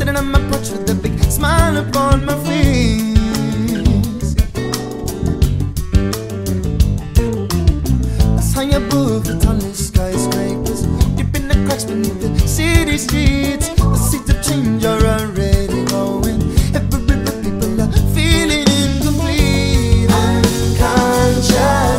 sitting on my porch with a big smile upon my face. I saw you above the tallest skyscrapers, deep in the cracks beneath the city streets. The seeds of change are already growing. Every bit of people are feeling incomplete. Unconscious.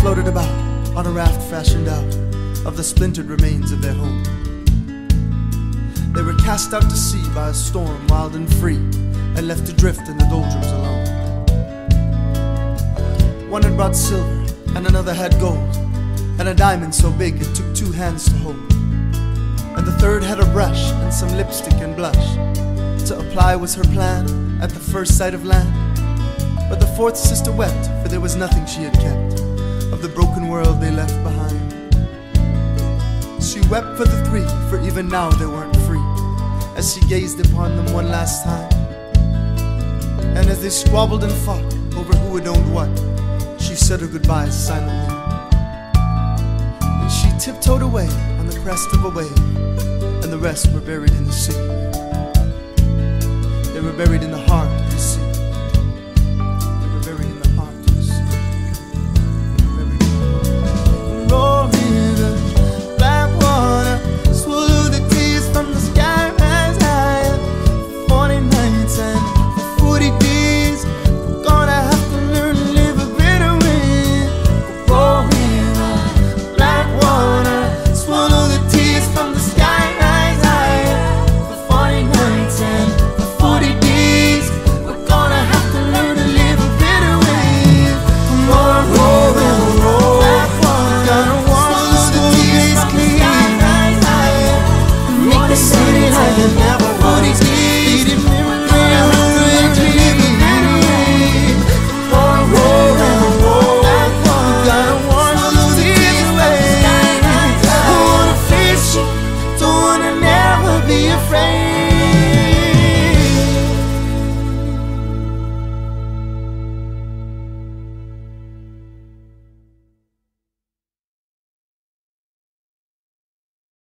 Floated about on a raft fashioned out of the splintered remains of their home. They were cast out to sea by a storm wild and free, and left to drift in the doldrums alone. One had brought silver and another had gold, and a diamond so big it took two hands to hold. And the third had a brush and some lipstick and blush. To apply was her plan at the first sight of land. But the fourth sister wept, for there was nothing she had kept of the broken world they left behind. She wept for the three, for even now they weren't free, as she gazed upon them one last time. And as they squabbled and fought over who had owned what, she said her goodbyes silently. And she tiptoed away on the crest of a wave, and the rest were buried in the sea. They were buried in the heart of the sea.